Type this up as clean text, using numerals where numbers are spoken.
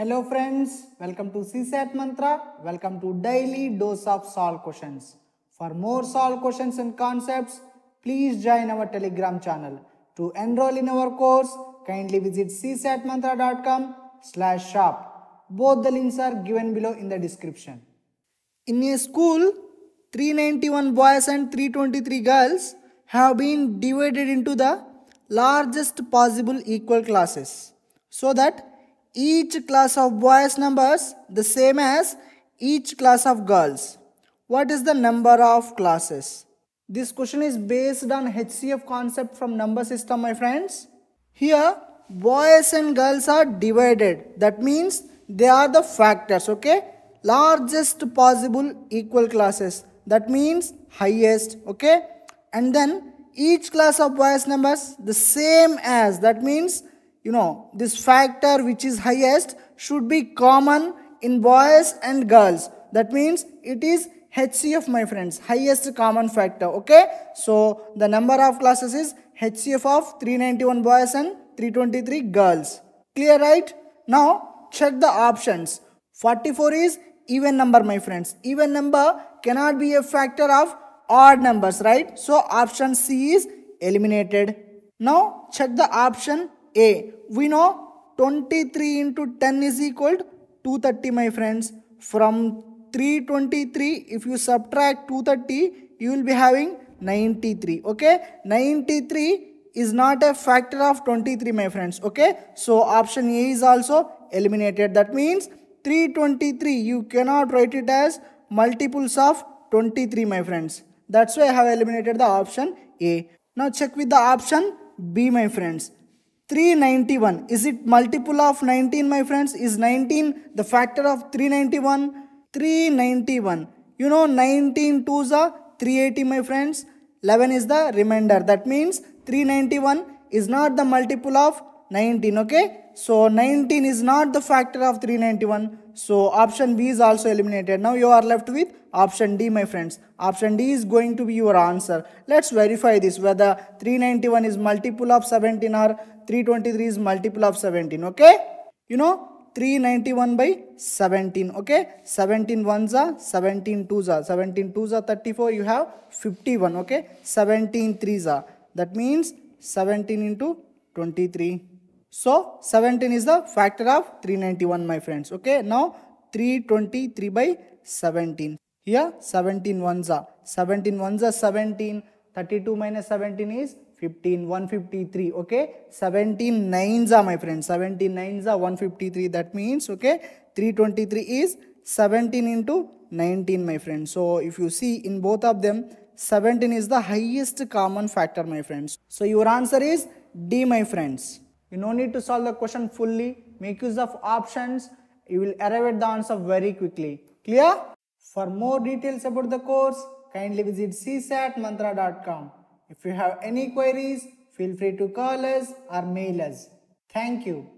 Hello friends, welcome to CSAT mantra. Welcome to daily dose of solve questions. For more solve questions and concepts, please join our Telegram channel. To enroll in our course, kindly visit csatmantra.com/shop. Both the links are given below in the description. In a school, 391 boys and 323 girls have been divided into the largest possible equal classes so that each class of boys numbers the same as each class of girls. What is the number of classes? This question is based on HCF concept from number system, my friends. Here boys and girls are divided. That means they are the factors, okay? Largest possible equal classes. That means highest, okay? And then each class of boys numbers the same as. That means this factor which is highest should be common in boys and girls. That means it is HCF, my friends, highest common factor, okay? So the number of classes is HCF of 391 boys and 323 girls. Clear, right? Now check the options. 44 is even number, my friends. Even number cannot be a factor of odd numbers, right? So option C is eliminated. Now check the option A. We know 23 into 10 is equal to 230, my friends. From 323, if you subtract 230, you will be having 93, okay? 93 is not a factor of 23, my friends, okay? So option A is also eliminated. That means 323, you cannot write it as multiples of 23, my friends. That's why I have eliminated the option A. Now check with the option B, my friends. 391, is it multiple of 19, my friends? Is 19 the factor of 391? 391. 19 2s are 380, my friends. 11 is the remainder. That means 391 is not the multiple of 19, okay? So 19 is not the factor of 391. So option B is also eliminated. Now you are left with option D, my friends. Option D is going to be your answer. Let's verify this, whether 391 is multiple of 17 or 323 is multiple of 17, okay? 391 by 17, okay? 17 1s are 17 2s are 17 2s are 34. You have 51, okay? 17 3s are. That means 17 into 23. So 17 is the factor of 391, my friends, okay? Now 323 by 17. Here 17 1s are 17 1s are 17. 32 minus 17 is 15, 153, okay? 17 9s are, my friends, 17 9s are 153. That means, okay, 323 is 17 into 19, my friends. So if you see in both of them, 17 is the highest common factor, my friends. So your answer is D, my friends. You no need to solve the question fully. Make use of options. You will arrive at the answer very quickly. Clear? For more details about the course, kindly visit csatmantra.com. If you have any queries, feel free to call us or mail us. Thank you.